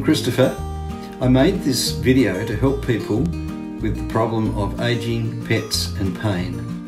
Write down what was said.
I'm Christopher. I made this video to help people with the problem of aging, pets and pain.